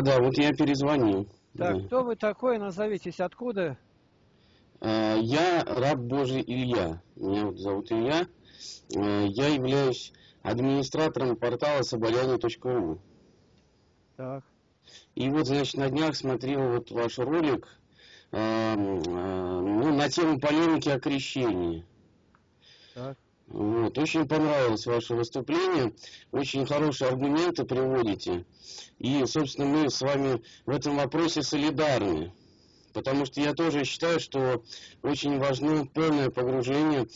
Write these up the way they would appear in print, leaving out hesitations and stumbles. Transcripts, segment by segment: Да, вот я перезвонил. Так, да. Кто вы такой, назовитесь, откуда? Я раб Божий Илья. Меня вот зовут Илья. Я являюсь администратором портала saboyany.ru. Так. И вот, значит, на днях смотрел вот ваш ролик на тему полемики о крещении. Так. Вот. Очень понравилось ваше выступление, очень хорошие аргументы приводите. И, собственно, мы с вами в этом вопросе солидарны. Потому что я тоже считаю, что очень важно полное погружение,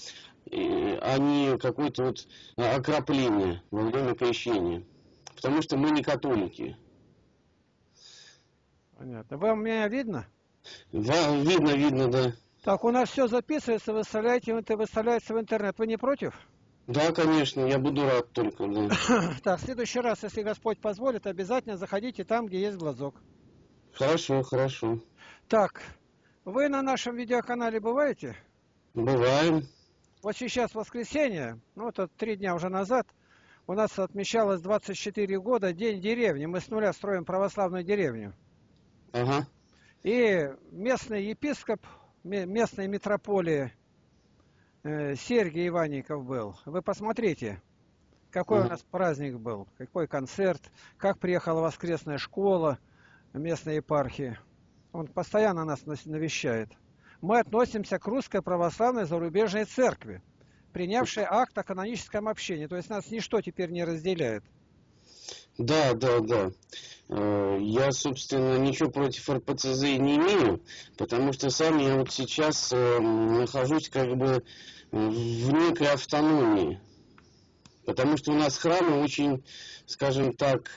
а не какое-то вот окропление во время крещения. Потому что мы не католики. Понятно. Вам меня видно? Да, видно, да. Так, у нас все записывается, выставляется в интернет. Вы не против? Да, конечно, я буду рад только. Да. Так, в следующий раз, если Господь позволит, обязательно заходите там, где есть глазок. Хорошо, хорошо. Так, вы на нашем видеоканале бываете? Бываем. Вот сейчас воскресенье, ну это 3 дня уже назад, у нас отмечалось 24 года День деревни. Мы с нуля строим православную деревню. Ага. И местный епископ местной митрополии Сергий Иванников был. Вы посмотрите, какой у нас праздник был, какой концерт, как приехала воскресная школа местной епархии. Он постоянно нас навещает. Мы относимся к Русской православной зарубежной церкви, принявшей акт о каноническом общении. То есть нас ничто теперь не разделяет. Да. Я, собственно, ничего против РПЦЗ не имею, потому что сам я вот сейчас нахожусь как бы в некой автономии. Потому что у нас храмы очень, скажем так,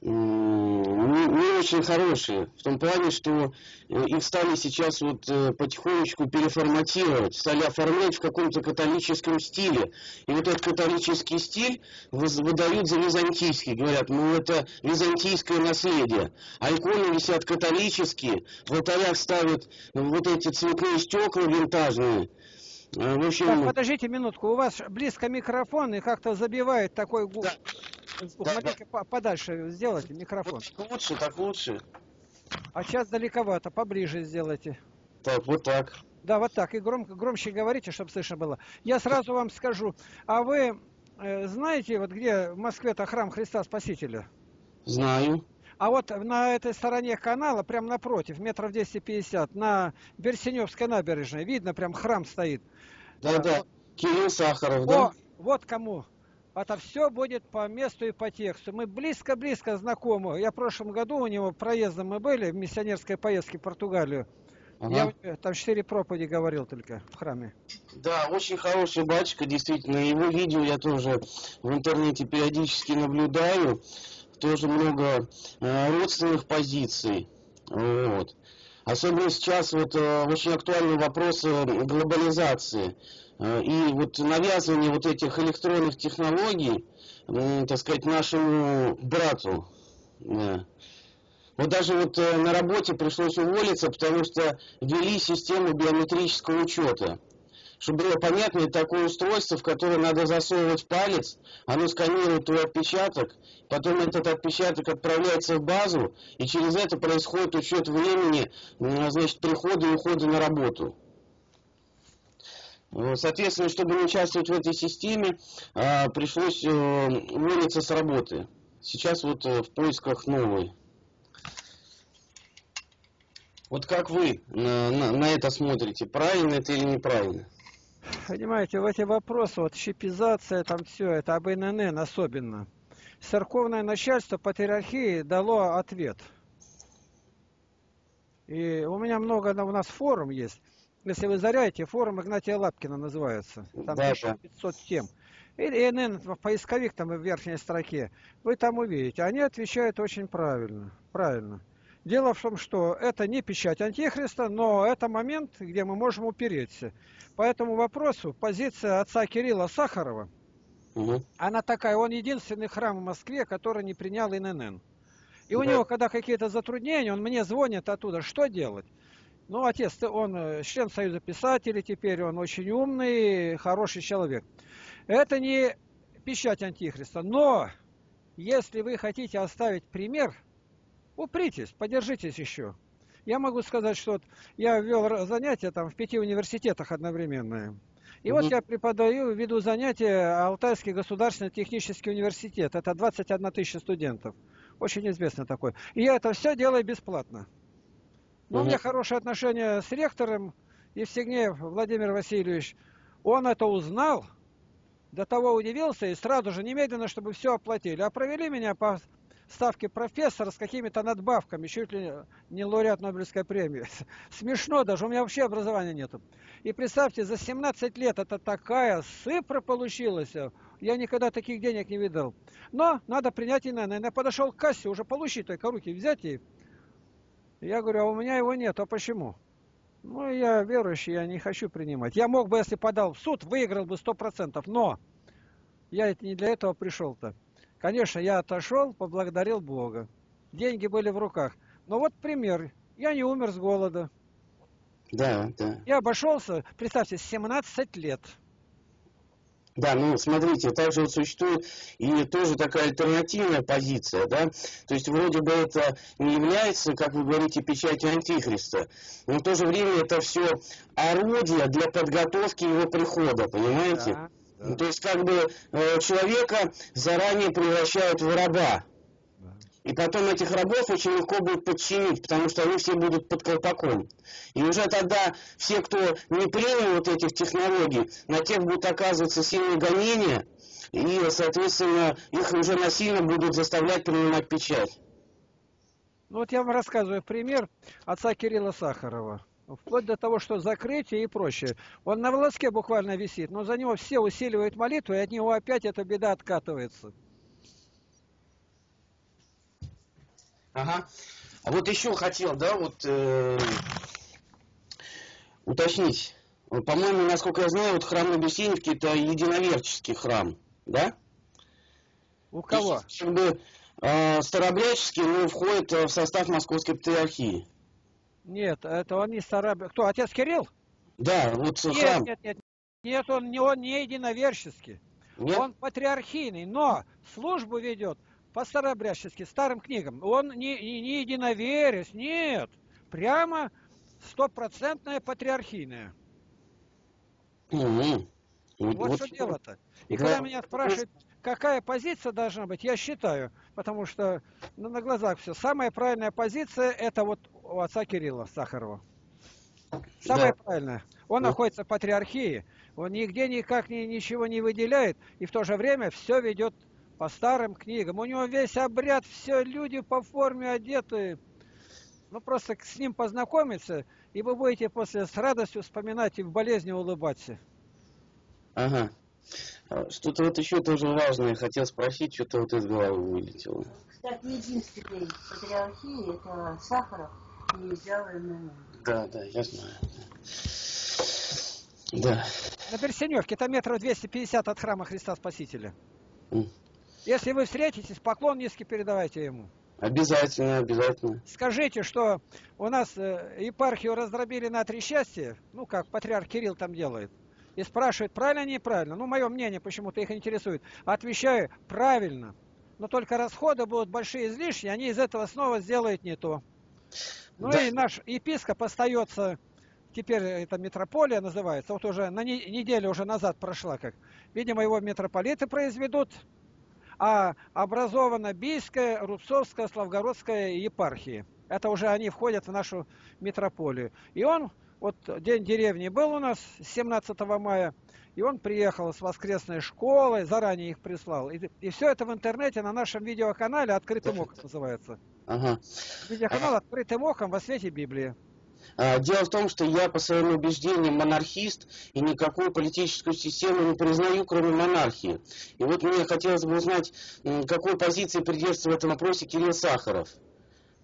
не очень хорошие. В том плане, что их стали сейчас вот потихонечку переформатировать, стали оформлять в каком-то католическом стиле. И вот этот католический стиль выдают за византийский. Говорят, ну это византийское наследие. А иконы висят католические, в алтарях ставят вот эти цветные стекла винтажные. В общем... Так, подождите минутку, у вас близко микрофон и как-то забивает такой гул. Да. Да. Подальше сделайте микрофон. Вот лучше, так лучше. А сейчас далековато, поближе сделайте. Так, вот так. Да, вот так. И громче говорите, чтобы слышно было. Я сразу вам скажу. А вы знаете, вот где в Москве-то храм Христа Спасителя? Знаю. А вот на этой стороне канала, прям напротив, метров 250, на Берсеневской набережной, видно, прям храм стоит. Да. Кирилл Сахаров, да? Вот кому. Это все будет по месту и по тексту. Мы близко-близко знакомы. Я в прошлом году у него проездом мы были в миссионерской поездке в Португалию. Ага. Я там 4 проповеди говорил только в храме. Да, очень хороший батюшка, действительно. Его видео я тоже в интернете периодически наблюдаю. Тоже много родственных позиций. Вот. Особенно сейчас вот очень актуальный вопрос глобализации. И вот навязывание вот этих электронных технологий, так сказать, нашему брату. Да. Вот даже вот на работе пришлось уволиться, потому что ввели систему биометрического учета. Чтобы было понятно, это такое устройство, в которое надо засовывать палец, оно сканирует твой отпечаток, потом этот отпечаток отправляется в базу, и через это происходит учет времени, значит, прихода и ухода на работу. Соответственно, чтобы не участвовать в этой системе, пришлось уволиться с работы. Сейчас вот в поисках новой. Вот как вы на это смотрите? Правильно это или неправильно? Понимаете, в эти вопросы, вот чипизация, там все, это об ИНН особенно. Церковное начальство патриархии дало ответ. И у меня у нас форум есть. Если вы заряете, форум Игнатия Лапкина называется. Там еще 500 тем. Или ИНН, поисковик там в верхней строке. Вы там увидите. Они отвечают очень правильно. Дело в том, что это не печать Антихриста, но это момент, где мы можем упереться. По этому вопросу позиция отца Кирилла Сахарова, она такая. Он единственный храм в Москве, который не принял ИНН. И у него, когда какие-то затруднения, он мне звонит оттуда, что делать? Ну, отец, он член Союза писателей теперь, он очень умный, хороший человек. Это не печать Антихриста, но если вы хотите оставить пример, упритесь, подержитесь еще. Я могу сказать, что вот я вел занятия там в 5 университетах одновременно. И вот я преподаю, веду занятия Алтайский государственный технический университет. Это 21 тысяча студентов. Очень известно такое. И я это все делаю бесплатно. Но у меня хорошие отношения с ректором Евсигнеев Владимир Васильевич. Он это узнал, до того удивился и сразу же немедленно, чтобы все оплатили. А провели меня по ставке профессора с какими-то надбавками, чуть ли не лауреат Нобелевской премии. Смешно даже, у меня вообще образования нету. И представьте, за 17 лет это такая сыпра получилась. Я никогда таких денег не видел. Но надо принять ИНН. Я подошел к кассе, уже получи только руки взять и... Я говорю, а у меня его нет, а почему? Ну, я верующий, я не хочу принимать. Я мог бы, если подал в суд, выиграл бы 100%, но я не для этого пришел-то. Конечно, я отошел, поблагодарил Бога. Деньги были в руках. Но вот пример. Я не умер с голода. Да, да. Я обошелся, представьте, 17 лет. Да, ну смотрите, также вот существует и тоже такая альтернативная позиция, да, то есть вроде бы это не является, как вы говорите, печатью Антихриста, но в то же время это все орудие для подготовки его прихода, понимаете? Да, да. Ну, то есть как бы человека заранее превращают в раба, да. И потом этих рабов очень легко будет подчинить, потому что они все будут под колпаком. И уже тогда все, кто не принял вот этих технологий, на тех будут оказываться сильные гонения, и, соответственно, их уже насильно будут заставлять принимать печать. Ну вот я вам рассказываю пример отца Кирилла Сахарова. Вплоть до того, что закрытие и прочее. Он на волоске буквально висит, но за него все усиливают молитву, и от него опять эта беда откатывается. Ага. А вот еще хотел, да, вот уточнить. По-моему, насколько я знаю, вот храм на Берсеневке это единоверческий храм, да? У кого? Есть, как бы, старообрядческий, но входит в состав Московской патриархии. Нет, это он не старообрядческий. Кто, отец Кирилл? Да, вот нет, храм. Нет, нет, нет, он не единоверческий. Нет? Он патриархийный, но службу ведет по старообрядчески, старым книгам. Он не единоверец, нет. Прямо стопроцентная патриархийная. Вот что дело-то. И когда меня спрашивают, какая позиция должна быть, я считаю, потому что на глазах все. Самая правильная позиция, это вот у отца Кирилла Сахарова. Самое правильное. Он находится в патриархии, он нигде никак ничего не выделяет, и в то же время все ведет по старым книгам. У него весь обряд, все люди по форме одеты. Ну, просто с ним познакомиться, и вы будете после с радостью вспоминать и в болезни улыбаться. Ага. Что-то вот еще тоже важное хотел спросить, что-то вот из головы вылетело. Кстати, единственный патриархии, это Сахаров, не взял ИНН. Да, да, я знаю. Да. На Берсеневке, это метров 250 от храма Христа Спасителя. Если вы встретитесь, поклон низкий передавайте ему. Обязательно, обязательно. Скажите, что у нас епархию раздробили на 3 части, ну как патриарх Кирилл там делает, и спрашивает, правильно, неправильно. Ну, мое мнение почему-то их интересует. Отвечаю, правильно. Но только расходы будут большие излишние, они из этого снова сделают не то. Ну да. И наш епископ остается, теперь это митрополия называется, вот уже на неделю уже назад прошла как. Видимо, его митрополиты произведут. А образована Бийская, Рубцовская, Славгородская епархии. Это уже они входят в нашу митрополию. И он, вот день деревни был у нас 17 мая, и он приехал с воскресной школой, заранее их прислал. И все это в интернете на нашем видеоканале «Открытым оком» называется. Ага. Видеоканал «Открытым оком» во свете Библии. Дело в том, что я по своему убеждению монархист и никакую политическую систему не признаю, кроме монархии. И вот мне хотелось бы узнать, какой позиции придерживается в этом вопросе Кирилл Сахаров.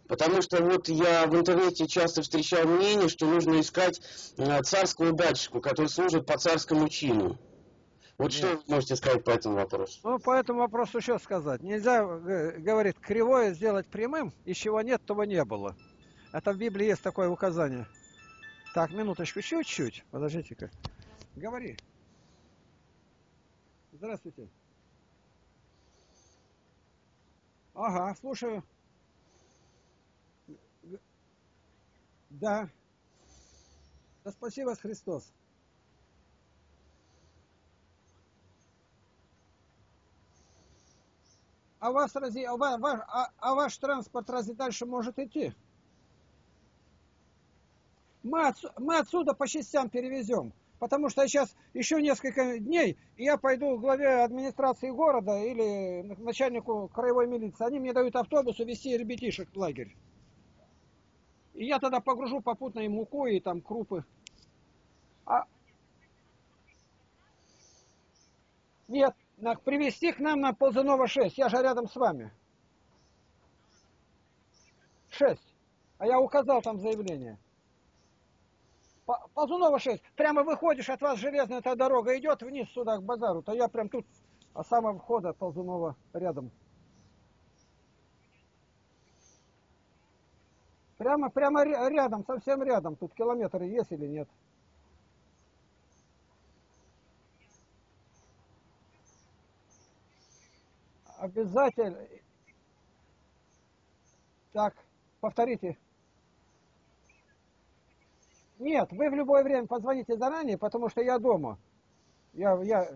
Потому что вот я в интернете часто встречал мнение, что нужно искать царскую батюшку, которая служит по царскому чину. Вот что вы можете сказать по этому вопросу? Ну, по этому вопросу еще сказать. Нельзя, говорит, кривое сделать прямым, из чего нет, того не было. Это в Библии есть такое указание. Так, минуточку, чуть-чуть. Подождите-ка. Говори. Здравствуйте. Ага, слушаю. Да. Да спаси вас Христос. А вас разве, ваш транспорт разве дальше может идти? Мы отсюда по частям перевезем. Потому что сейчас еще несколько дней, и я пойду к главе администрации города или начальнику краевой милиции. Они мне дают автобус увезти ребятишек в лагерь. И я тогда погружу попутно и муку, и там крупы. Нет, привезти к нам на Ползунова 6. Я же рядом с вами. 6. А я указал там заявление. Ползунова 6. Прямо выходишь, от вас железная та дорога идет вниз сюда, к базару. То я прям тут, а самого входа Ползунова рядом. Прямо рядом, совсем рядом. Тут километры есть или нет? Обязательно. Так, повторите. Нет, вы в любое время позвоните заранее, потому что я дома. Я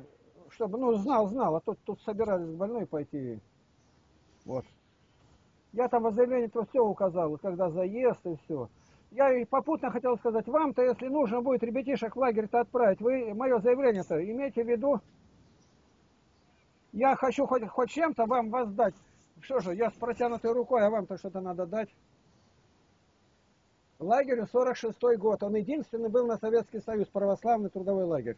чтобы, ну, знал, а тут собирались к больной пойти. Вот. Я там в заявлении то все указал, когда заезд и все. Я и попутно хотел сказать, вам-то, если нужно будет ребятишек в лагерь-то отправить, вы мое заявление-то имейте в виду. Я хочу хоть чем-то вам воздать. Что же, я с протянутой рукой, а вам-то что-то надо дать. Лагерю 46-й год. Он единственный был на Советский Союз, православный трудовой лагерь.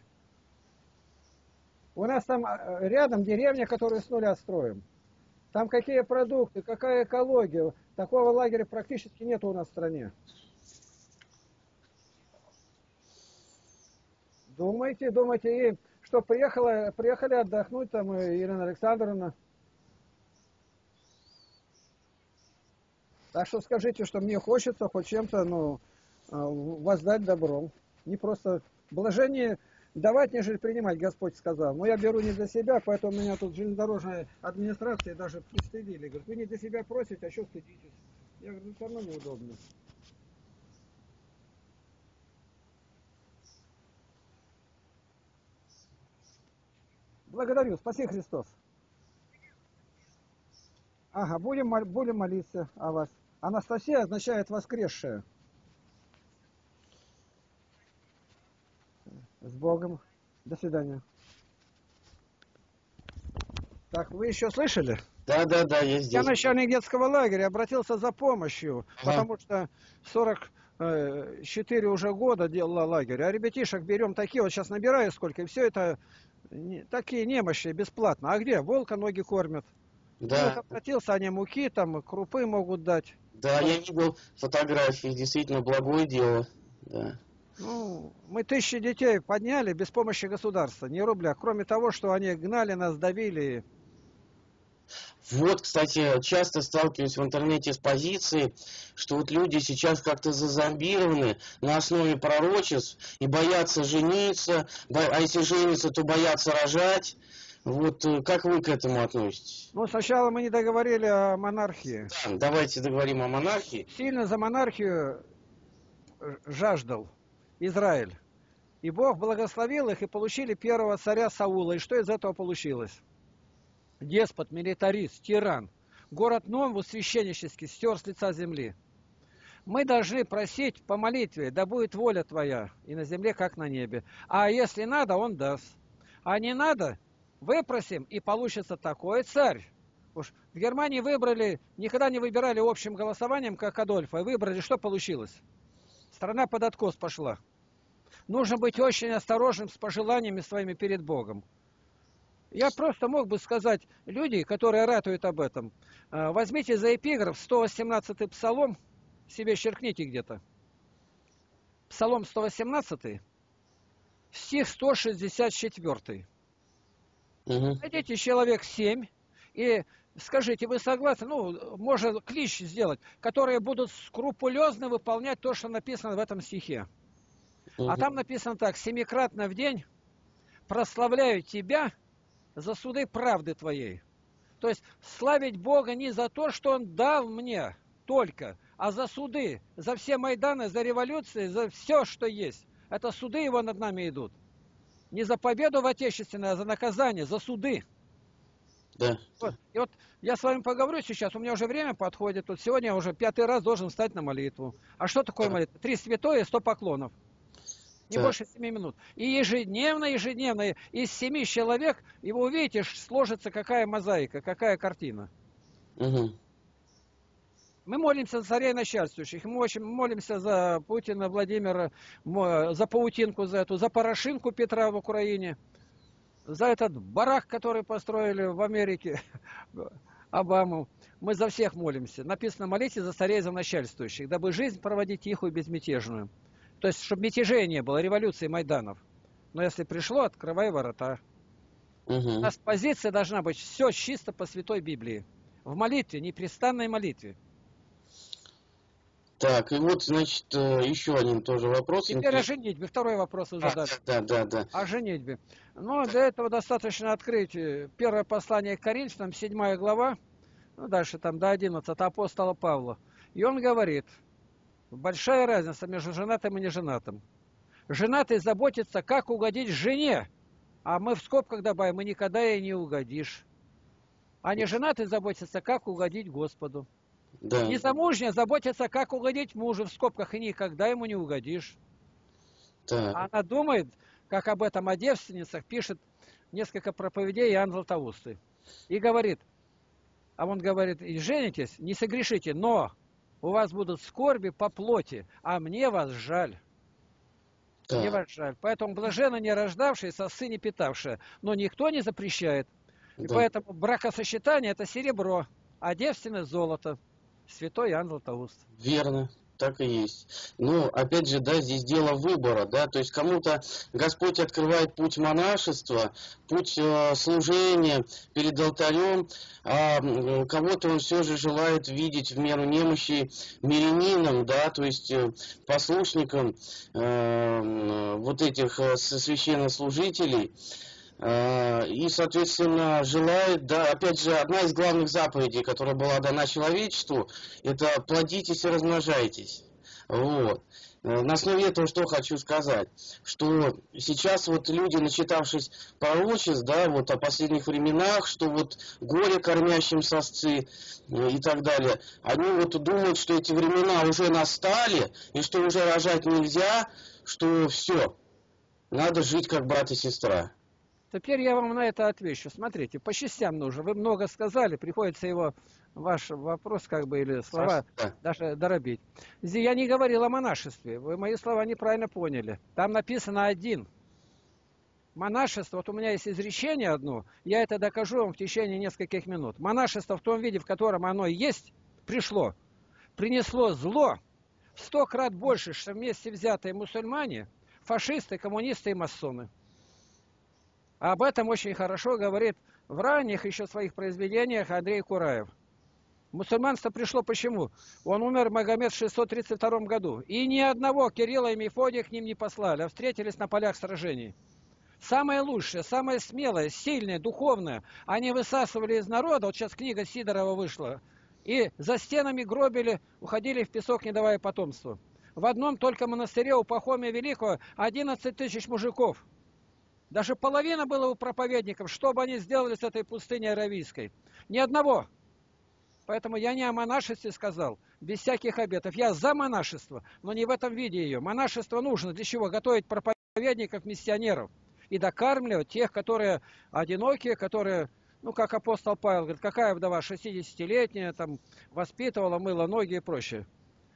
У нас там рядом деревня, которую с нуля строим. Там какие продукты, какая экология. Такого лагеря практически нет у нас в стране. Думайте, и что приехали отдохнуть там Ирина Александровна. Так что скажите, что мне хочется хоть чем-то, ну, воздать добром. Не просто блажение давать, нежели принимать, Господь сказал. Но я беру не для себя, поэтому меня тут железнодорожная администрация даже пристыдили. Говорит, вы не для себя просите, а что стыдитесь? Я говорю, ну, все равно неудобно. Благодарю, спаси Христос. Ага, будем молиться о вас. Анастасия означает воскресшая. С Богом. До свидания. Так, вы еще слышали? Да, я здесь. Я начальник детского лагеря, обратился за помощью, потому что 44 уже года делал лагерь, а ребятишек берем такие, вот сейчас набираю сколько, и все это такие немощи, бесплатно. А где? Волка ноги кормят. Да. Ну, обратился, они муки, там, крупы могут дать. Да, я видел фотографии, действительно, благое дело. Да. Ну, мы 1000 детей подняли без помощи государства, не рубля. Кроме того, что они гнали нас, давили. Вот, кстати, часто сталкиваюсь в интернете с позицией, что вот люди сейчас как-то зазомбированы на основе пророчеств и боятся жениться, а если жениться, то боятся рожать. Вот как вы к этому относитесь? Ну, сначала мы не договорили о монархии. Да, давайте договорим о монархии. Сильно за монархию жаждал Израиль. И Бог благословил их, и получили первого царя Саула. И что из этого получилось? Деспот, милитарист, тиран. Город Нонву священнически стер с лица земли. Мы должны просить по молитве, да будет воля твоя, и на земле, как на небе. А если надо, он даст. А не надо... Выпросим, и получится такой царь. Уж в Германии выбрали, никогда не выбирали общим голосованием, как Адольфа. И выбрали, что получилось? Страна под откос пошла. Нужно быть очень осторожным с пожеланиями своими перед Богом. Я просто мог бы сказать, люди, которые ратуют об этом, возьмите за эпиграф 118-й псалом, себе черкните где-то. Псалом 118, стих 164. Найдите человек 7 и скажите, вы согласны, ну, можно клич сделать, которые будут скрупулезно выполнять то, что написано в этом стихе. А там написано так: семикратно в день прославляю тебя за суды правды твоей. То есть славить Бога не за то, что Он дал мне только, а за суды, за все майданы, за революции, за все, что есть. Это суды Его над нами идут. Не за победу в Отечественной, а за наказание, за суды. Да. Вот. И вот я с вами поговорю сейчас, у меня уже время подходит. Вот сегодня я уже 5-й раз должен встать на молитву. А что такое молитва? 3 святое и 100 поклонов. Не больше 7 минут. И ежедневно, из 7 человек, и вы увидите, сложится какая мозаика, какая картина. Мы молимся за царей начальствующих, мы очень молимся за Путина, Владимира, за паутинку, за эту, за Порошинку Петра в Украине, за этот барак, который построили в Америке, Обаму. Мы за всех молимся. Написано: молитесь за царей, за начальствующих, дабы жизнь проводить тихую и безмятежную. То есть, чтобы мятежей не было, революции, майданов. Но если пришло, открывай ворота. У нас позиция должна быть все чисто по Святой Библии. В молитве, непрестанной молитве. Так, и вот, значит, еще один тоже вопрос. Теперь о женитьбе. Второй вопрос уже задать. Да. О женитьбе. Но для этого достаточно открыть первое послание к Коринфянам, 7 глава, ну, дальше там до 11, апостола Павла. И он говорит: большая разница между женатым и неженатым. Женатый заботится, как угодить жене. А мы в скобках добавим: и никогда ей не угодишь. А неженатый заботится, как угодить Господу. Да. Незамужняя заботится, как угодить мужу, в скобках: и никогда ему не угодишь. Да. Она думает, как об этом о девственницах пишет несколько проповедей Иоанн Златоустый. И говорит, а он говорит: и женитесь, не согрешите, но у вас будут скорби по плоти, а мне вас жаль. Да. Мне вас жаль. Поэтому блаженно не рождавшаяся, овцы не питавшая. Но никто не запрещает. Да. И поэтому бракосочетание — это серебро, а девственность — золото. Святой Иоанн Златоуст. Верно. Так и есть. Ну, опять же, да, здесь дело выбора, да, то есть кому-то Господь открывает путь монашества, путь служения перед алтарем, а кого-то Он все же желает видеть в меру немощи мирянином, да, то есть послушником вот этих священнослужителей. И, соответственно, желает, да, опять же, одна из главных заповедей, которая была дана человечеству, это плодитесь и размножайтесь. Вот. На основе этого что хочу сказать, что сейчас вот люди, начитавшись пророчеств, да, вот о последних временах, что вот горе кормящим сосцы и так далее, они вот думают, что эти времена уже настали, и что уже рожать нельзя, что все, надо жить как брат и сестра. Теперь я вам на это отвечу. Смотрите, по частям нужно. Вы много сказали, приходится его, ваш вопрос, как бы, или слова даже доробить. Я не говорил о монашестве. Вы мои слова неправильно поняли. Там написано один. Монашество, вот у меня есть изречение одно, я это докажу вам в течение нескольких минут. Монашество в том виде, в котором оно есть, пришло, принесло зло в 100 крат больше, чем вместе взятые мусульмане, фашисты, коммунисты и масоны. Об этом очень хорошо говорит в ранних еще своих произведениях Андрей Кураев. Мусульманство пришло почему? Он умер, Магомед, в 632 году. И ни одного Кирилла и Мефодия к ним не послали, а встретились на полях сражений. Самое лучшее, самое смелое, сильное, духовное они высасывали из народа. Вот сейчас книга Сидорова вышла. И за стенами гробили, уходили в песок, не давая потомству. В одном только монастыре у Пахомия Великого 11 тысяч мужиков. Даже половина была у проповедников, что бы они сделали с этой пустыней аравийской. Ни одного. Поэтому я не о монашестве сказал, без всяких обетов. Я за монашество, но не в этом виде ее. Монашество нужно для чего? Готовить проповедников, миссионеров. И докармливать тех, которые одинокие, которые, ну, как апостол Павел говорит, какая вдова 60-летняя, там, воспитывала, мыла ноги и прочее.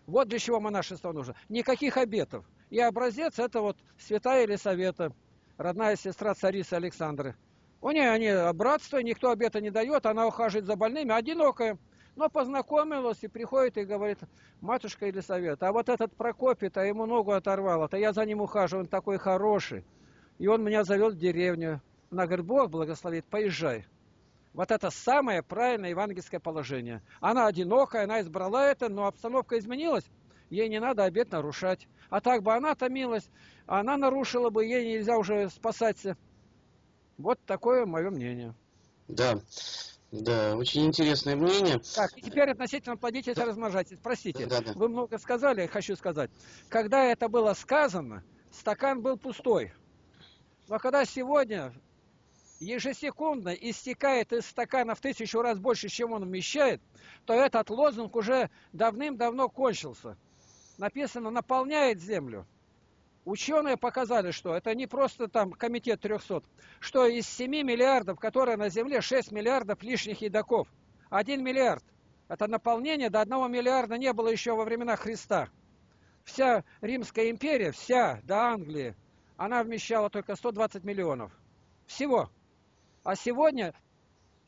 Вот для чего монашество нужно. Никаких обетов. И образец — это вот святая Елисавета, родная сестра царицы Александры. У нее они братство, никто обета не дает, она ухаживает за больными, одинокая. Но познакомилась и приходит и говорит: матушка Елисавета, а вот этот Прокопий, а ему ногу оторвало, а я за ним ухаживаю, он такой хороший. И он меня завел в деревню. Она говорит, Бог благословит, поезжай. Вот это самое правильное евангельское положение. Она одинокая, она избрала это, но обстановка изменилась. Ей не надо обет нарушать. А так бы она томилась, она нарушила бы, ей нельзя уже спасаться. Вот такое мое мнение. Да, да, очень интересное мнение. Так, и теперь относительно плодительства и размножательства. Простите, да. Вы много сказали, я хочу сказать. Когда это было сказано, стакан был пустой. Но когда сегодня ежесекундно истекает из стакана в 1000 раз больше, чем он вмещает, то этот лозунг уже давным-давно кончился. Написано «наполняет землю». Ученые показали, что это не просто там комитет 300, что из 7 миллиардов, которые на земле, 6 миллиардов лишних едоков. 1 миллиард. Это наполнение до 1 миллиарда не было еще во времена Христа. Вся Римская империя, вся до Англии, она вмещала только 120 миллионов. Всего. А сегодня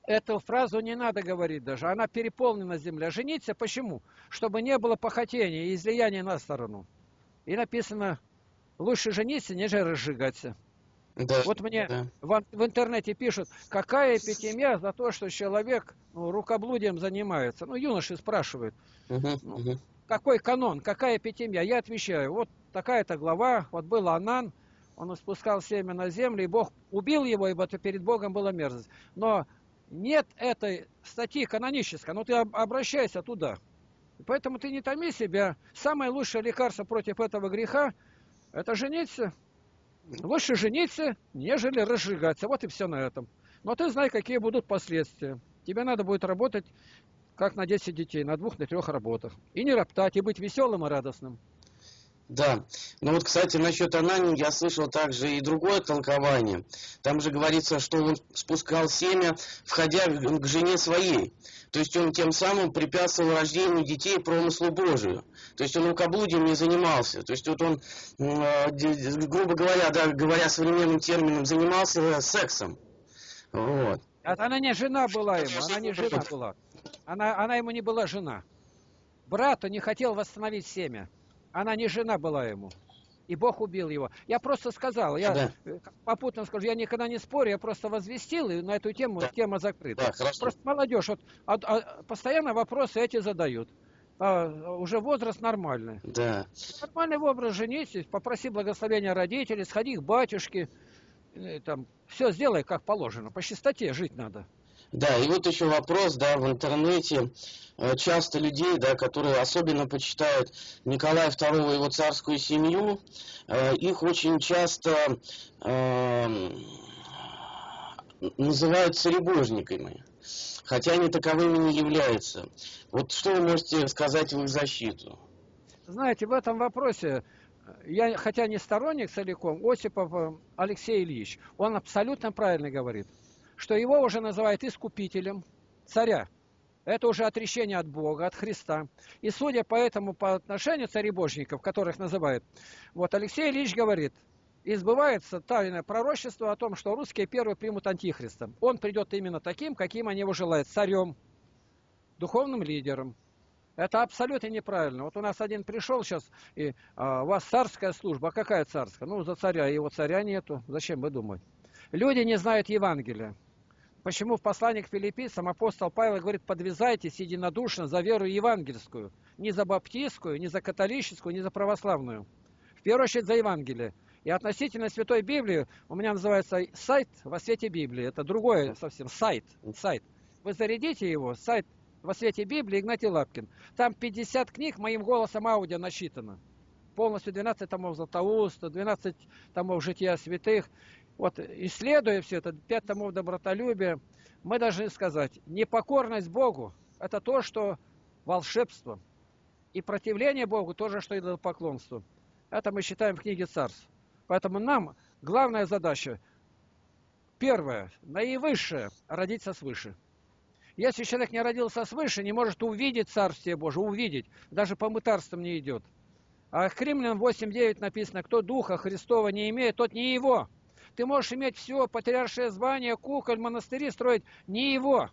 эту фразу не надо говорить даже. Она переполнена земля. Жениться почему? Чтобы не было похотения и излияния на сторону. И написано, лучше жениться, нежели разжигаться. Да, вот мне да. в интернете пишут, какая эпитемия за то, что человек рукоблудием занимается. Ну, юноши спрашивают. Какой канон, какая эпитемия? Я отвечаю, вот такая-то глава, вот был Анан. Он спускал семя на землю, и Бог убил его, ибо перед Богом была мерзость. Но нет этой статьи канонической, но ты обращайся туда. Поэтому ты не томи себя. Самое лучшее лекарство против этого греха – это жениться. Лучше жениться, нежели разжигаться. Вот и все на этом. Но ты знай, какие будут последствия. Тебе надо будет работать, как на 10 детей, на 2, на 3 работах. И не роптать, и быть веселым и радостным. Да. Ну вот, кстати, насчет Анани я слышал также и другое толкование. Там же говорится, что он спускал семя, входя к жене своей. То есть он тем самым препятствовал рождению детей промыслу Божию. То есть он рукоблудием не занимался. То есть вот он, грубо говоря, да, говоря современным термином, занимался сексом. Вот. Она не жена была ему, она не жена была. Она ему не была жена. Брат не хотел восстановить семя. Она не жена была ему. И Бог убил его. Я просто сказал, я да. попутно скажу, я никогда не спорю, я просто возвестил, и на эту тему да. тема закрыта. Да, просто молодежь, вот, постоянно вопросы эти задают. Уже возраст нормальный. Да. Нормальный возраст, женись, попроси благословения родителей, сходи к батюшке, там, все сделай как положено, по чистоте жить надо. Да, и вот еще вопрос, да, в интернете часто людей, да, которые особенно почитают Николая II и его царскую семью, их очень часто называют царебожниками, хотя они таковыми не являются. Вот что вы можете сказать в их защиту? Знаете, в этом вопросе я, хотя не сторонник целиком, Осипов Алексей Ильич, он абсолютно правильно говорит, что его уже называют искупителем царя. Это уже отречение от Бога, от Христа. И судя по этому, по отношению царебожников, которых называют, вот Алексей Ильич говорит, избывается тайное пророчество о том, что русские первые примут антихриста. Он придет именно таким, каким они его желают, царем, духовным лидером. Это абсолютно неправильно. Вот у нас один пришел сейчас, и у вас царская служба. А какая царская? Ну, за царя, его царя нету. Зачем вы думаете? Люди не знают Евангелия. Почему в послании к филиппийцам апостол Павел говорит, подвязайтесь единодушно за веру евангельскую. Не за баптистскую, не за католическую, не за православную. В первую очередь за Евангелие. И относительно Святой Библии, у меня называется сайт «Во свете Библии». Это другое совсем, сайт. Вы зарядите его, сайт «Во свете Библии» Игнатий Лапкин. Там 50 книг моим голосом аудио насчитано. Полностью 12 томов Златоуста, 12 томов «Жития святых». Вот, исследуя все это, 5 томов добротолюбия, мы должны сказать, непокорность Богу – это то, что волшебство. И противление Богу – то же, что идолопоклонство. Это мы считаем в книге Царств. Поэтому нам главная задача, первая, наивысшая – родиться свыше. Если человек не родился свыше, не может увидеть Царствие Божие, увидеть, даже по мытарствам не идет. А в Римлянам 8:9 написано, кто Духа Христова не имеет, тот не его. Ты можешь иметь все, патриаршее звание, куколь, монастыри строить, не его.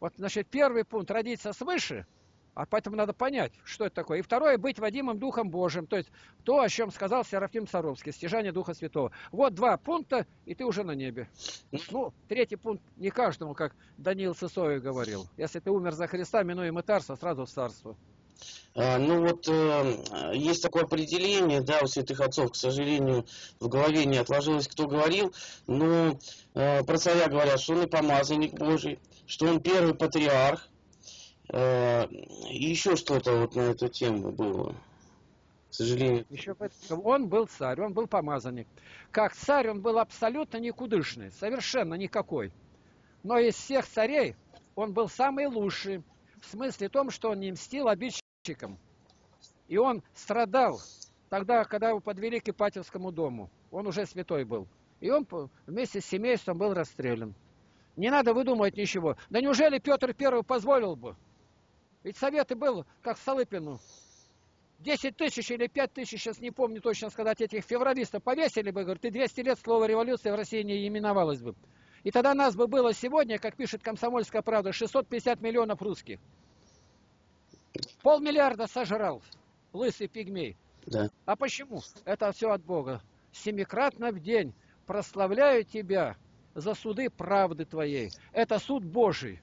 Вот, значит, первый пункт – родиться свыше, А поэтому надо понять, что это такое. И второе, быть водимым Духом Божиим. То есть то, о чем сказал Серафим Саровский, стяжание Духа Святого. Вот два пункта, и ты уже на небе. Ну, третий пункт не каждому, как Даниил Сысоев говорил. Если ты умер за Христа, минуем и Тарса, сразу в Царство. Ну вот есть такое определение, да, у святых отцов, к сожалению, в голове не отложилось, кто говорил, но про царя говорят, что он и помазанник Божий, что он первый патриарх, и еще что-то вот на эту тему было, к сожалению. Еще он был царь, он был помазанник. Как царь он был абсолютно никудышный, совершенно никакой. Но из всех царей он был самый лучший, в смысле том, что он не мстил обидчикам. И он страдал тогда, когда его подвели к Ипатьевскому дому. Он уже святой был. И он вместе с семейством был расстрелян. Не надо выдумывать ничего. Да неужели Петр I позволил бы? Ведь советы был, как Столыпину. 10 тысяч или 5 тысяч, сейчас не помню точно сказать, этих февралистов повесили бы, говорит, и 200 лет слово революция в России не именовалось бы. И тогда нас бы было сегодня, как пишет «Комсомольская правда», 650 миллионов русских. 500 миллиарда сожрал лысый пигмей. Да. А почему? Это все от Бога. 7-кратно в день прославляю тебя за суды правды твоей. Это суд Божий.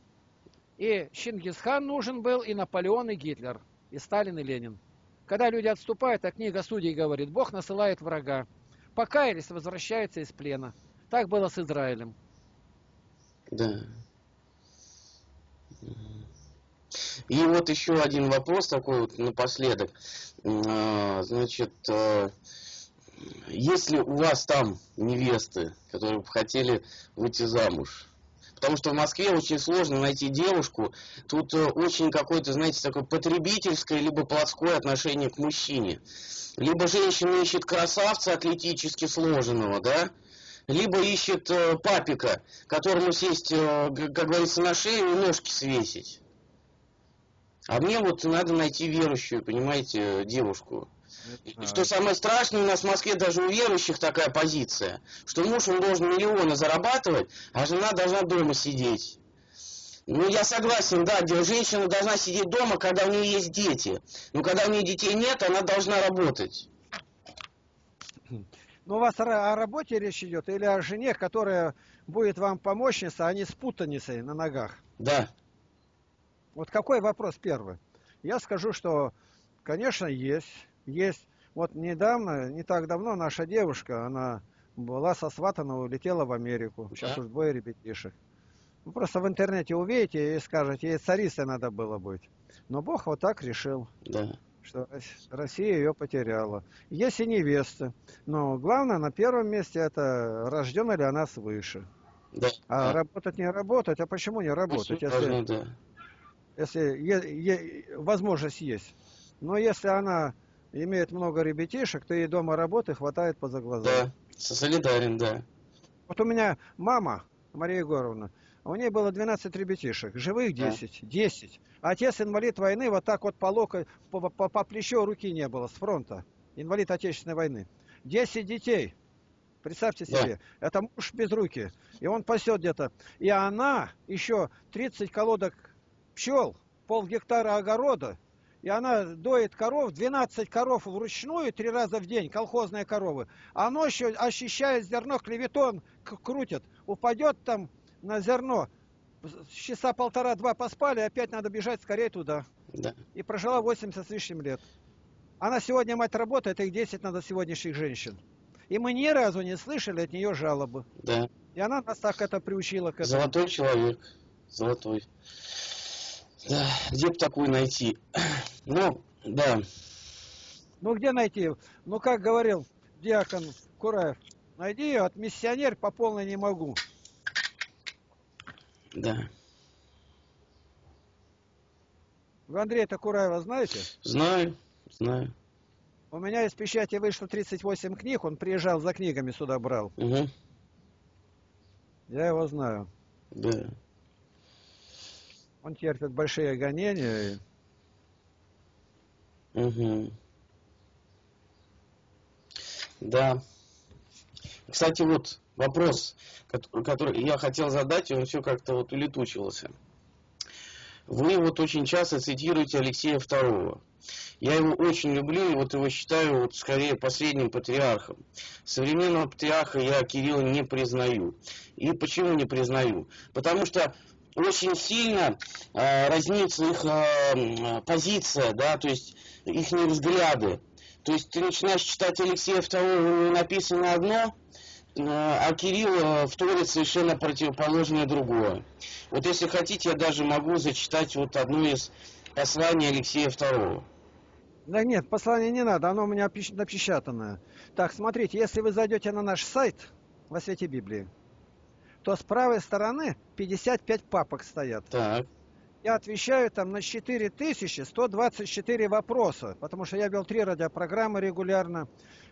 И Чингисхан нужен был, и Наполеон, и Гитлер, и Сталин, и Ленин. Когда люди отступают, а книга Судей говорит, Бог насылает врага. Покаялись, возвращаются из плена. Так было с Израилем. Да. И вот еще один вопрос такой вот напоследок. Значит, есть ли у вас там невесты, которые бы хотели выйти замуж? Потому что в Москве очень сложно найти девушку. Тут очень какое-то, знаете, такое потребительское, либо плотское отношение к мужчине. Либо женщина ищет красавца атлетически сложенного, да? Либо ищет папика, которому сесть, как говорится, на шею и ножки свесить. А мне вот надо найти верующую, понимаете, девушку. И что самое страшное, у нас в Москве даже у верующих такая позиция, что муж он должен миллионы зарабатывать, а жена должна дома сидеть. Ну, я согласен, да, женщина должна сидеть дома, когда у нее есть дети. Но когда у нее детей нет, она должна работать. Но у вас о работе речь идет или о жене, которая будет вам помощница, а не с путаницей на ногах? Да. Вот какой вопрос первый? Я скажу, что, конечно, есть. Вот недавно, не так давно наша девушка, она была сосватана, улетела в Америку. Сейчас уж двое ребятишек. Вы просто в интернете увидите и скажете, ей царицей надо было быть. Но Бог вот так решил. Да. Что Россия ее потеряла. Есть и невеста. Но главное, на первом месте, это рождена ли она свыше. Да. А работать не работать, а почему не работать? Если, да. если возможность есть. Но если она имеет много ребятишек, то ей дома работы хватает поза глаза. Да, солидарен, да. Вот у меня мама, Мария Егоровна, у нее было 12 ребятишек, живых 10, 10. Отец инвалид войны, вот так вот по локоть, по плечу руки не было с фронта. Инвалид Отечественной войны. 10 детей. Представьте себе. Да. Это муж без руки. И он пасет где-то. И она еще 30 колодок пчел, полгектара огорода. И она доит коров, 12 коров вручную, 3 раза в день, колхозные коровы. А ночью, ощущая зерно, клеветон крутит. Упадет там на зерно. Часа 1,5-2 поспали, опять надо бежать скорее туда. Да. И прожила 80 с лишним лет. Она сегодня мать работает, их 10 надо сегодняшних женщин. И мы ни разу не слышали от нее жалобы. Да. И она нас так это приучила. К этому. Золотой человек. Золотой. Да. Где бы такую найти? Ну, да. Ну, где найти? Ну, как говорил диакон Кураев, найди ее, от миссионер по полной не могу. Да. Вы Андрея-то Кураева знаете? Знаю, знаю. У меня из печати вышло 38 книг, он приезжал за книгами сюда брал. Угу. Я его знаю. Да. Он терпит большие гонения. Угу. Да. Кстати, вот вопрос, который я хотел задать, и он все как-то вот улетучился. Вы вот очень часто цитируете Алексея II. Я его очень люблю и вот его считаю вот скорее последним патриархом. Современного патриарха я Кирилла не признаю. И почему не признаю? Потому что очень сильно разнится их позиция, да, то есть их взгляды. То есть ты начинаешь читать Алексея II, написано одно, а Кирилл вторит совершенно противоположное другое. Вот если хотите, я даже могу зачитать вот одно из посланий Алексея II. Да нет, послание не надо, оно у меня напечатанное. Так, смотрите, если вы зайдете на наш сайт «Во свете Библии», то с правой стороны 55 папок стоят. Так. Я отвечаю там на 4124 вопроса, потому что я вел 3 радиопрограммы регулярно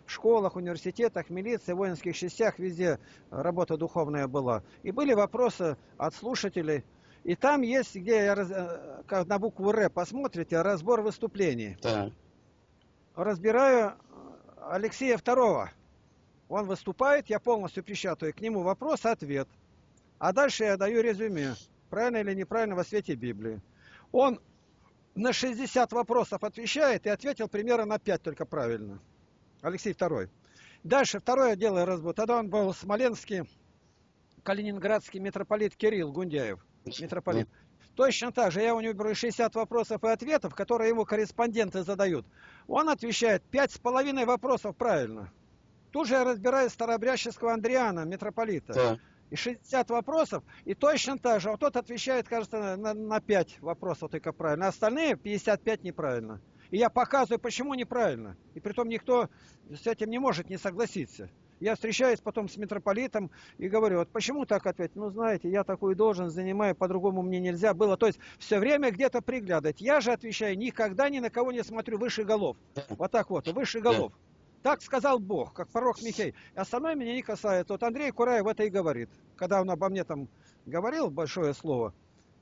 в школах, университетах, милиции, воинских частях, везде работа духовная была. И были вопросы от слушателей. И там есть, где я на букву «Р» посмотрите, разбор выступлений. Да. Разбираю Алексея II. Он выступает, я полностью печатаю к нему вопрос-ответ. А дальше я даю резюме, правильно или неправильно во свете Библии. Он на 60 вопросов отвечает и ответил примерно на 5 только правильно. Алексей II. Дальше второе дело разбор. Тогда он был смоленский, калининградский митрополит Кирилл Гундяев. Митрополит. Точно так же я у него беру 60 вопросов и ответов, которые его корреспонденты задают. Он отвечает 5,5 вопросов правильно. Тут же я разбираю старообрядческого Андриана, митрополита. Да. И 60 вопросов, и точно так же. Вот тот отвечает, кажется, на 5 вопросов только правильно, а остальные 55 неправильно. И я показываю, почему неправильно. И притом никто с этим не может не согласиться. Я встречаюсь потом с митрополитом и говорю, вот почему так ответить? Ну, знаете, я такую должность занимаю, по-другому мне нельзя было. То есть все время где-то приглядывать. Я же отвечаю, никогда ни на кого не смотрю выше голов. Вот так вот, выше голов. Так сказал Бог, как пророк Михей. Остальное меня не касается. Вот Андрей Кураев это и говорит. Когда он обо мне там говорил большое слово,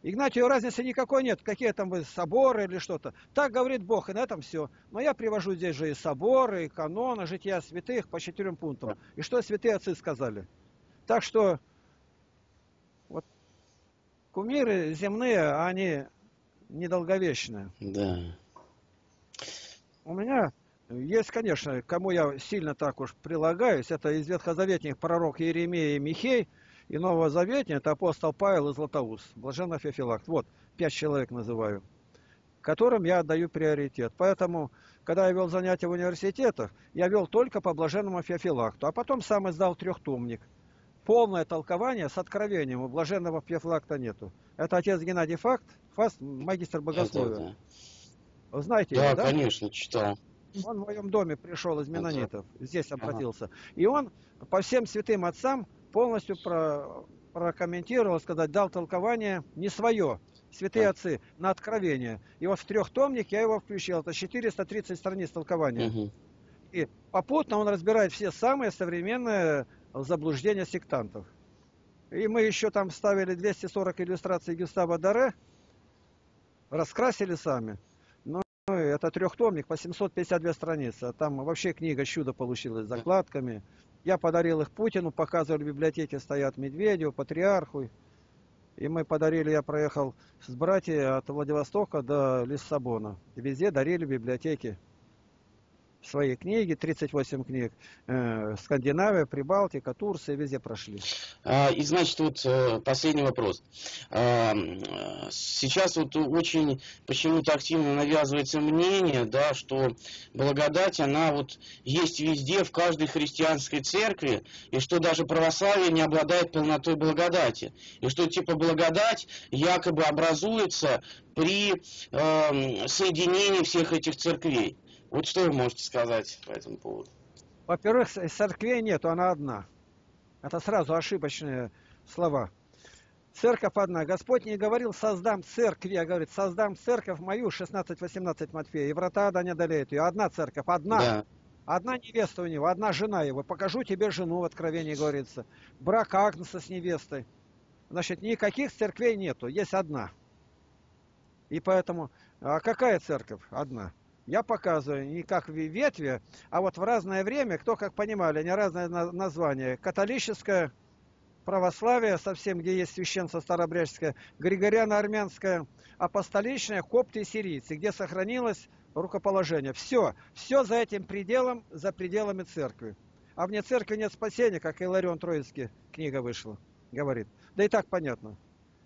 Игнатию разницы никакой нет, какие там вы соборы или что-то. Так говорит Бог, и на этом все. Но я привожу здесь же и соборы, и каноны, жития святых по 4 пунктам. И что святые отцы сказали. Так что вот кумиры земные, они недолговечные. Да. У меня есть, конечно, кому я сильно так уж прилагаюсь, это из ветхозаветных пророк Иеремия и Михей. И Нового Завета это апостол Павел и Златоуст, Блаженный Феофилакт. Вот, 5 человек называю, которым я отдаю приоритет. Поэтому, когда я вел занятия в университетах, я вел только по Блаженному Феофилакту. А потом сам издал трехтомник. Полное толкование с откровением. У Блаженного Феофилакта нету. Это отец Геннадий Факт, магистр богословия. Да. Знаете да, его, да? Конечно, читал. Он в моем доме пришел из менонитов. Здесь обратился. Ага. И он по всем святым отцам полностью прокомментировал, сказать, дал толкование не свое, святые отцы, на откровение. И вот в 3-томник я его включил. Это 430 страниц толкования. Угу. И попутно он разбирает все самые современные заблуждения сектантов. И мы еще там вставили 240 иллюстраций Гюстава Доре, раскрасили сами. Но это 3-томник по 752 страницы. Там вообще книга «Чудо» получилась с закладками. Я подарил их Путину, показывали в библиотеке, стоят Медведеву, Патриарху. И мы подарили, я проехал с братья от Владивостока до Лиссабона. И везде дарили в библиотеке свои книги, 38 книг. Скандинавия, Прибалтика, Турция, везде прошли. И значит, вот последний вопрос. Сейчас вот очень почему-то активно навязывается мнение, да, что благодать, она вот есть везде, в каждой христианской церкви, и что даже православие не обладает полнотой благодати. И что типа благодать якобы образуется при соединении всех этих церквей. Вот что вы можете сказать по этому поводу? Во-первых, церкви нету, она одна. Это сразу ошибочные слова. Церковь одна. Господь не говорил «создам церкви», а говорит «создам церковь мою», 16-18 Матфея, и врата ада не одолеют ее. Одна церковь, одна. Да. Одна невеста у него, одна жена его. «Покажу тебе жену», в Откровении говорится. Брак Агнца с невестой. Значит, никаких церквей нету, есть одна. И поэтому, а какая церковь? Одна. Я показываю не как в ветви, а вот в разное время, кто как понимали, они разные названия. Католическая, православие, совсем где есть священство старообрядческое, григориано-армянское, апостоличное, копты и сирийцы, где сохранилось рукоположение. Все, все за этим пределом, за пределами церкви. А вне церкви нет спасения, как Иларион Троицкий книга вышла, говорит. Да и так понятно.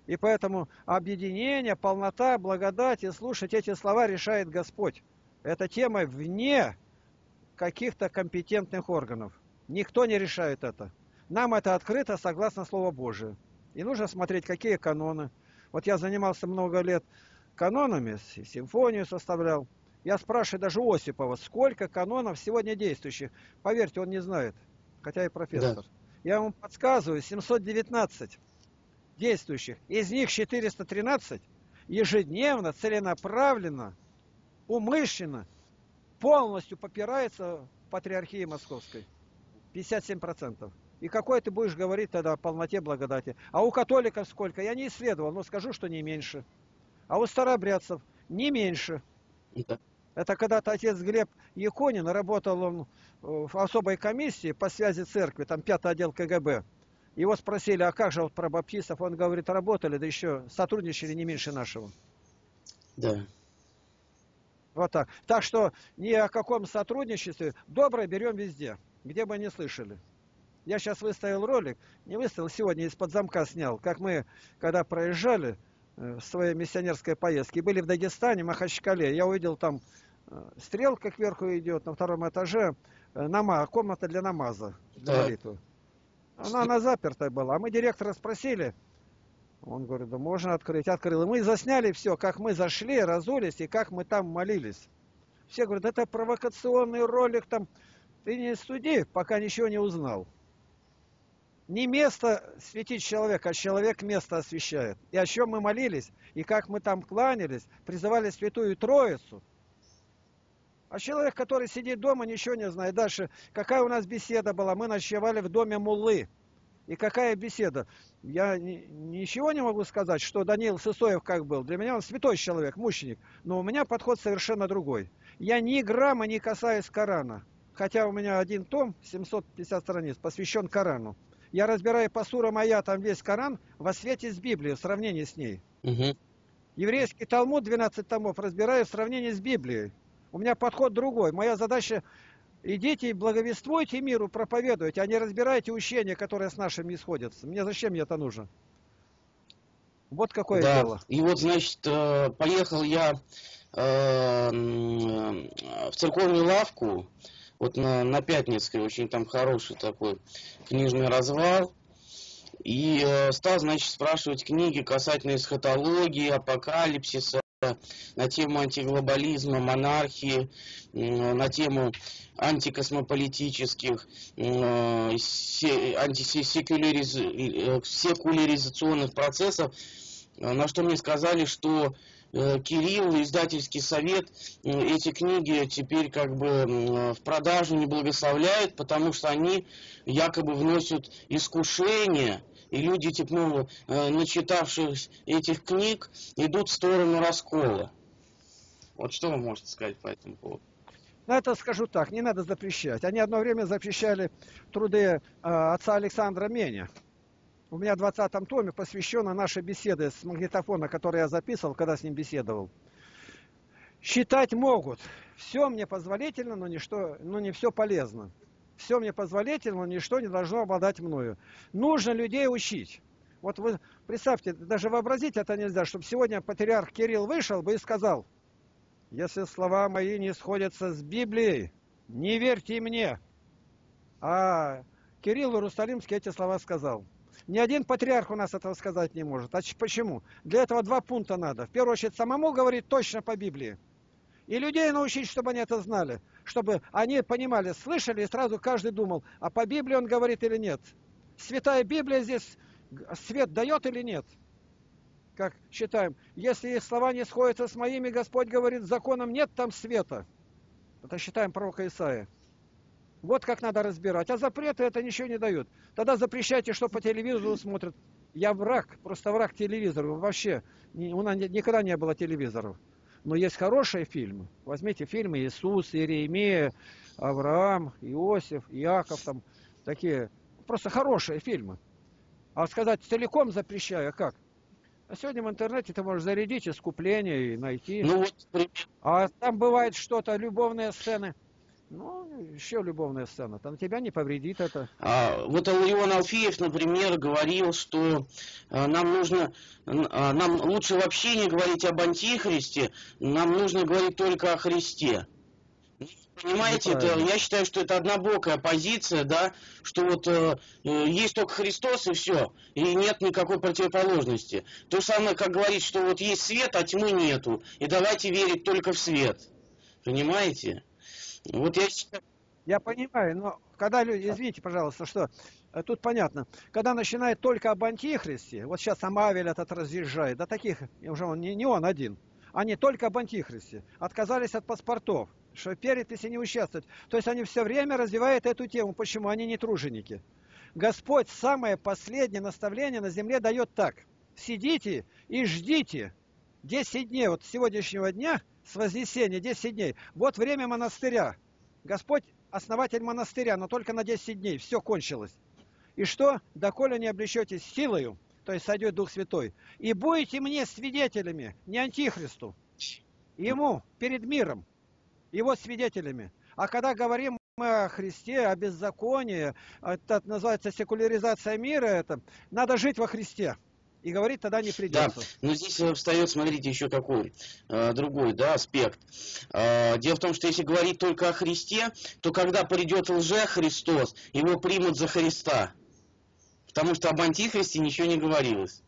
И поэтому объединение, полнота, благодать, и слушать эти слова решает Господь. Эта тема вне каких-то компетентных органов. Никто не решает это. Нам это открыто согласно Слову Божию. И нужно смотреть, какие каноны. Вот я занимался много лет канонами, симфонию составлял. Я спрашиваю даже Осипова, сколько канонов сегодня действующих. Поверьте, он не знает, хотя и профессор. Да. Я ему подсказываю, 719 действующих. Из них 413 ежедневно, целенаправленно, умышленно, полностью попирается патриархии московской. 57%. И какой ты будешь говорить тогда о полноте благодати? А у католиков сколько? Я не исследовал, но скажу, что не меньше. А у старообрядцев не меньше. Это когда-то отец Глеб Яконин, работал он в особой комиссии по связи церкви, там 5-й отдел КГБ. Его спросили, а как же вот про баптистов? Он говорит, работали, да еще сотрудничали не меньше нашего. Да. Вот так. Так что ни о каком сотрудничестве. Доброе берем везде, где бы ни слышали. Я сейчас выставил ролик, не выставил, сегодня из-под замка снял, как мы, когда проезжали в своей миссионерской поездке, были в Дагестане, Махачкале, я увидел там стрелка кверху идет, на втором этаже, комната для намаза, для молитвы. Она запертая была, а мы директора спросили, он говорит, да можно открыть, открыл. И мы засняли все, как мы зашли, разулись, и как мы там молились. Все говорят, это провокационный ролик, там, ты не суди, пока ничего не узнал. Не место светить человека, а человек место освещает. И о чем мы молились, и как мы там кланялись, призывали Святую Троицу. А человек, который сидит дома, ничего не знает. Дальше, какая у нас беседа была, мы ночевали в доме муллы. И какая беседа? Я ничего не могу сказать, что Даниил Сысоев как был. Для меня он святой человек, мученик. Но у меня подход совершенно другой. Я ни грамма не касаюсь Корана. Хотя у меня один том, 750 страниц, посвящен Корану. Я разбираю по сурам аятам весь Коран во свете с Библией, в сравнении с ней. Угу. Еврейский Талмуд, 12 томов, разбираю в сравнении с Библией. У меня подход другой. Моя задача – идите и благовествуйте миру, проповедуйте, а не разбирайте учения, которые с нашими исходятся. Мне зачем это нужно? Вот какое дело. И вот, значит, поехал я в церковную лавку, вот на Пятницкой, очень там хороший такой книжный развал. И стал, значит, спрашивать книги касательно эсхатологии, апокалипсиса, на тему антиглобализма, монархии, на тему антикосмополитических, секуляризационных процессов. На что мне сказали, что Кирилл, издательский совет, эти книги теперь как бы в продажу не благословляет, потому что они якобы вносят искушение, и люди, типа, начитавшись этих книг, идут в сторону раскола. Вот что вы можете сказать по этому поводу? Ну, это скажу так, не надо запрещать. Они одно время запрещали труды отца Александра Меня. У меня в 20-м томе посвящена нашей беседе с магнитофона, который я записывал, когда с ним беседовал. Считать могут. Все мне позволительно, но не все полезно. Все мне позволительно, но ничто не должно обладать мною. Нужно людей учить. Вот вы представьте, даже вообразить это нельзя, чтобы сегодня патриарх Кирилл вышел бы и сказал, если слова мои не сходятся с Библией, не верьте мне. А Кирилл Иерусалимский эти слова сказал. Ни один патриарх у нас этого сказать не может. А почему? Для этого два пункта надо. В первую очередь, самому говорить точно по Библии. И людей научить, чтобы они это знали. Чтобы они понимали, слышали, и сразу каждый думал, а по Библии он говорит или нет. Святая Библия здесь свет дает или нет? Как считаем, если их слова не сходятся с моими, Господь говорит, законом нет там света. Это считаем пророка Исаия. Вот как надо разбирать. А запреты это ничего не дают. Тогда запрещайте, что по телевизору смотрят. Я враг, просто враг телевизору. Вообще, у нас никогда не было телевизоров. Но есть хорошие фильмы. Возьмите фильмы Иисус, Иеремия, Авраам, Иосиф, Иаков. Там такие просто хорошие фильмы. А сказать целиком запрещаю, как? А сегодня в интернете ты можешь зарядить искупление и найти. Ну, вот. А там бывает что-то, любовные сцены. Ну, еще любовная сцена. Там тебя не повредит это. Вот Иларион Алфеев, например, говорил, что нам лучше вообще не говорить об антихристе, нам нужно говорить только о Христе. Понимаете, я считаю, что это однобокая позиция, да, что вот есть только Христос и все, и нет никакой противоположности. То самое, как говорить, что вот есть свет, а тьмы нету, и давайте верить только в свет. Понимаете? Вот я считаю... Я понимаю, но когда люди, извините, пожалуйста, что тут понятно, когда начинает только об антихристе, вот сейчас сам Авель этот разъезжает, да таких, уже он, не он один, они только об антихристе, отказались от паспортов, что перед, если не участвовать. То есть они все время развивают эту тему. Почему? Они не труженики. Господь самое последнее наставление на земле дает так. Сидите и ждите 10 дней, вот с сегодняшнего дня, с вознесения 10 дней. Вот время монастыря. Господь основатель монастыря, но только на 10 дней. Все кончилось. И что? Доколе не облечетесь силою, то есть сойдет Дух Святой, и будете мне свидетелями, не антихристу, ему перед миром. Его свидетелями. А когда говорим мы о Христе, о беззаконии, это называется секуляризация мира, это надо жить во Христе. И говорить тогда не придется. Да, но здесь встает, смотрите, еще какой другой, да, аспект. Дело в том, что если говорить только о Христе, то когда придет лже-Христос, его примут за Христа. Потому что об антихристе ничего не говорилось.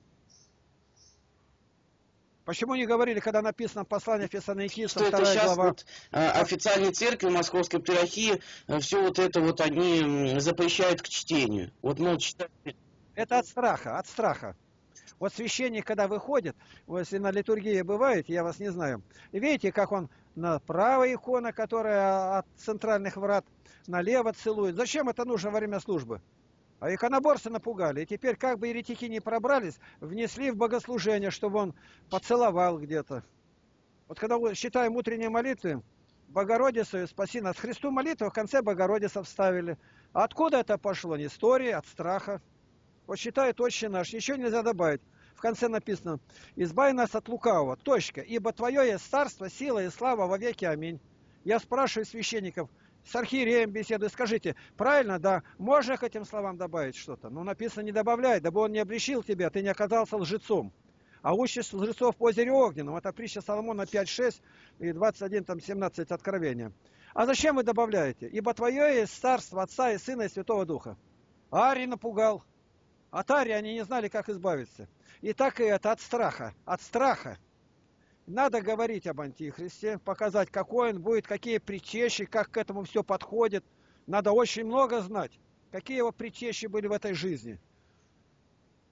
Почему не говорили, когда написано послание Фессалоникийцам, 2 глава? Вот, официальной церкви Московской Патриархии все вот это вот они запрещают к чтению. Вот, мол, читать... Это от страха, от страха. Вот священник, когда выходит, если на литургии бывает, я вас не знаю, видите, как он направо икона, которая от центральных врат, налево целует. Зачем это нужно во время службы? А иконоборцы напугали. И теперь, как бы еретики не пробрались, внесли в богослужение, чтобы он поцеловал где-то. Вот когда мы считаем утренние молитвы, Богородицу спаси нас. Христу молитву в конце Богородица вставили. А откуда это пошло? Не истории, от страха. Вот считает Отче наш. Ничего нельзя добавить. В конце написано: «Избави нас от лукавого. Точка. Ибо Твое есть царство, сила и слава во веки. Аминь». Я спрашиваю священников, с архиереем беседу, скажите, правильно, да, можно к этим словам добавить что-то? Но написано, не добавляй, дабы он не обличил тебя, ты не оказался лжецом. А учишь лжецов в озере Огненном. Это притча Соломона 5.6 и 21.17 Откровения. А зачем вы добавляете? Ибо твое есть царство Отца и Сына и Святого Духа. Арий напугал. От Арии они не знали, как избавиться. И так и это от страха. От страха. Надо говорить об антихристе, показать, какой он будет, какие предтечи, как к этому все подходит. Надо очень много знать, какие его предтечи были в этой жизни.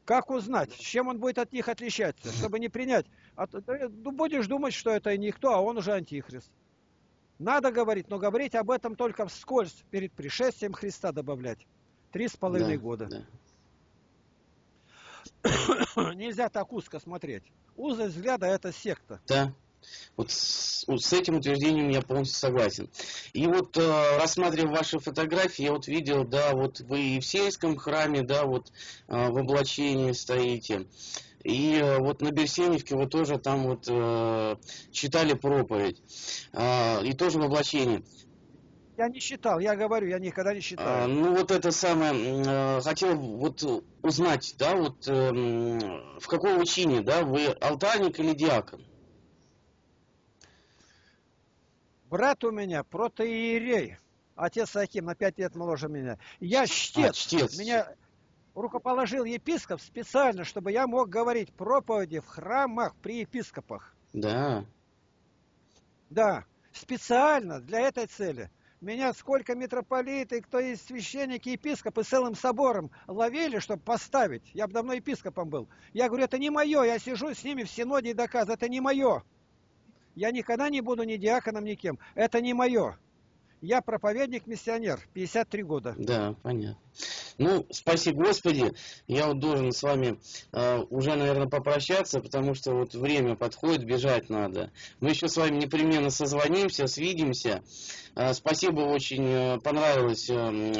Как узнать, чем он будет от них отличаться, чтобы не принять. Будешь думать, что это никто, а он уже антихрист. Надо говорить, но говорить об этом только вскользь, перед пришествием Христа добавлять. 3,5 года. Да. Нельзя так узко смотреть. Узость взгляда — это секта. Да. Вот с этим утверждением я полностью согласен. И вот рассматривая ваши фотографии, я вот видел, да, вот вы и в сельском храме, да, вот в облачении стоите. И вот на Берсеневке вы тоже там вот читали проповедь. И тоже в облачении. Я не считал, я говорю, я никогда не считал. Ну вот это самое, хотел вот узнать, да, вот в каком чине, да, вы алтайник или диакон? Брат у меня протоиерей, отец Аким, на 5 лет моложе меня. Я чтец, чтец. Меня рукоположил епископ специально, чтобы я мог говорить проповеди в храмах при епископах. Да. Да, специально для этой цели. Меня сколько митрополиты, кто есть священники, епископы целым собором ловили, чтобы поставить. Я бы давно епископом был. Я говорю, это не мое. Я сижу с ними в синоде и доказываю, это не мое. Я никогда не буду ни диаконом, ни кем. Это не мое. Я проповедник-миссионер, 53 года. Да, понятно. Ну, спаси Господи, я вот должен с вами уже, наверное, попрощаться, потому что вот время подходит, бежать надо. Мы еще с вами непременно созвонимся, свидимся. Спасибо, очень понравилась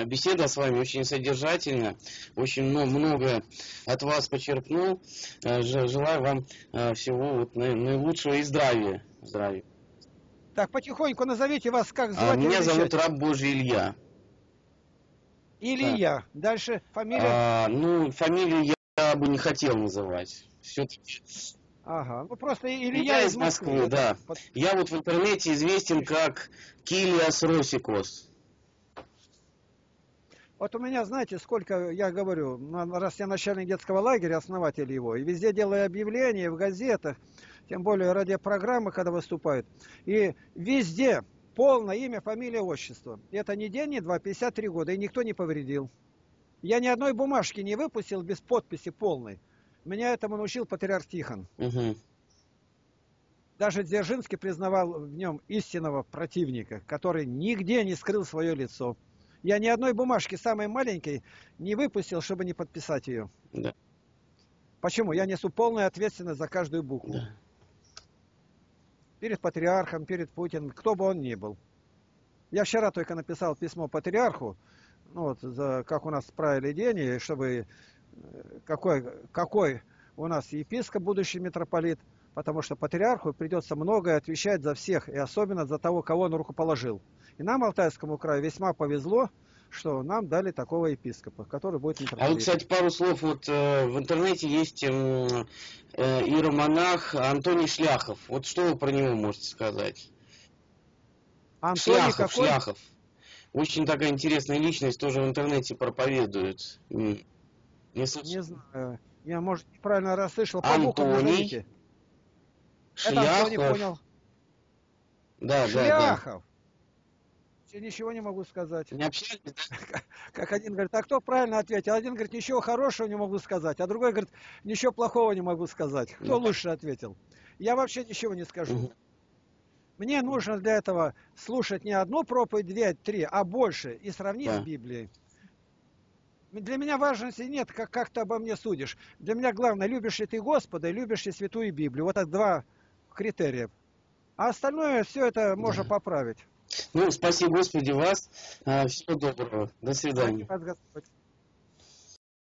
беседа с вами, очень содержательно, очень много от вас почерпнул. Желаю вам всего вот наилучшего и здравия. Здравия. Так, потихоньку назовите вас, как звать. Меня зовут раб Божий Илья. Илия. Да. Дальше фамилия? Ну, фамилию я бы не хотел называть. Все-таки. Ага. Ну, просто Илия из Москвы, да. Я вот в интернете известен как Килиас Росикос. Вот у меня, знаете, сколько, я говорю, раз я начальник детского лагеря, основатель его, и везде делаю объявления в газетах, тем более радиопрограммы, когда выступают, и везде... Полное имя, фамилия, отчество. Это не день, не два, 53 года, и никто не повредил. Я ни одной бумажки не выпустил без подписи полной. Меня этому научил Патриарх Тихон. Угу. Даже Дзержинский признавал в нем истинного противника, который нигде не скрыл свое лицо. Я ни одной бумажки, самой маленькой, не выпустил, чтобы не подписать ее. Да. Почему? Я несу полную ответственность за каждую букву. Да. Перед патриархом, перед Путиным, кто бы он ни был. Я вчера только написал письмо патриарху, ну вот, за, как у нас правили день, и чтобы какой у нас епископ, будущий митрополит, потому что патриарху придется многое отвечать за всех, и особенно за того, кого он рукоположил. И нам, Алтайскому краю, весьма повезло, что нам дали такого епископа, который будет митрополитом. А вот, кстати, пару слов. Вот в интернете есть иеромонах Антоний Шляхов. Вот что вы про него можете сказать? Шляхов. Очень такая интересная личность, тоже в интернете проповедует. Не знаю. Я, может, неправильно расслышал. Антоний Шляхов. Это Антоний, понял. Да, Шляхов. Да, да. Я ничего не могу сказать. Не общались, да? Как один говорит, а кто правильно ответил? Один говорит, ничего хорошего не могу сказать. А другой говорит, ничего плохого не могу сказать. Кто лучше ответил? Я вообще ничего не скажу. Мне нужно для этого слушать не одну проповедь, две, три, а больше. И сравнить с Библией. Для меня важности нет, как ты обо мне судишь. Для меня главное, любишь ли ты Господа и любишь ли Святую Библию. Вот это два критерия. А остальное, все это можно поправить. Ну, спаси Господи вас. Всего доброго. До свидания.